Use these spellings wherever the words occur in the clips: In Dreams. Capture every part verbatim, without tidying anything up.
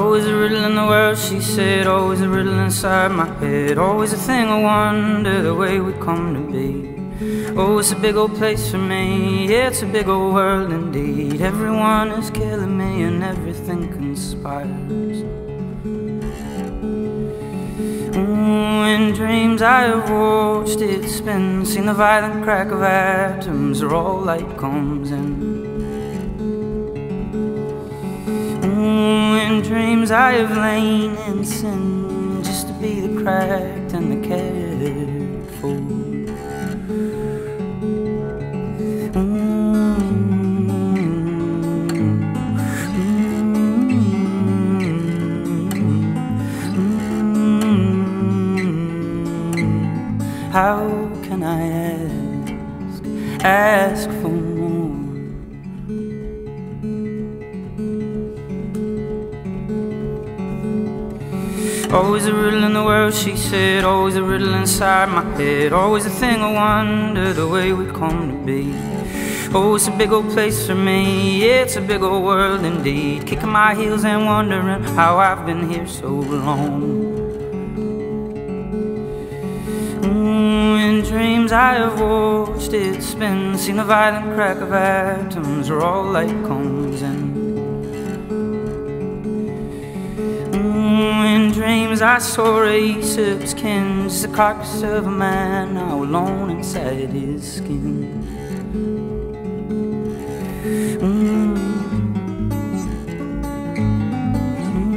Always a riddle in the world, she said. Always a riddle inside my head. Always a thing I wonder, the way we come to be. Oh, it's a big old place for me. Yeah, it's a big old world indeed. Everyone is killing me and everything conspires. Ooh, in dreams I have watched it spin, seen the violent crack of atoms where all light comes in. Ooh, in dreams I have lain in sin, just to be the cracked and the cared for. Mm-hmm. How can I ask, ask for more? Always a riddle in the world, she said. Always a riddle inside my head. Always a thing I wonder, the way we come to be. Oh, it's a big old place for me. Yeah, it's a big old world indeed. Kicking my heels and wondering how I've been here so long. Ooh, in dreams I have watched it spin, seen the violent crack of atoms where all light comes in. In dreams I saw race of skin, just the carcass of a man, now alone inside his skin. Mm. Mm.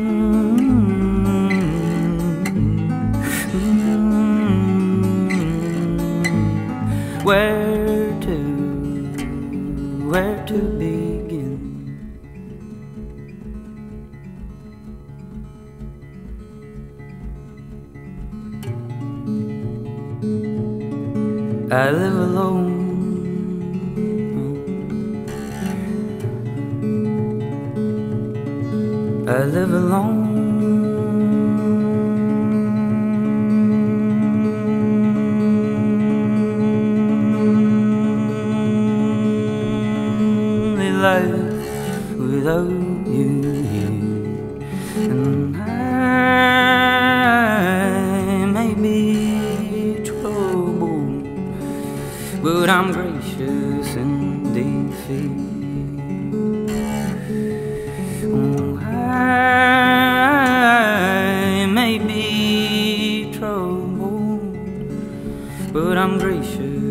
Mm. Where to, where to begin? I live alone. I live alone. Life without you here, and I may be troubled, but I'm gracious in defeat. Oh, I may be troubled, but I'm gracious.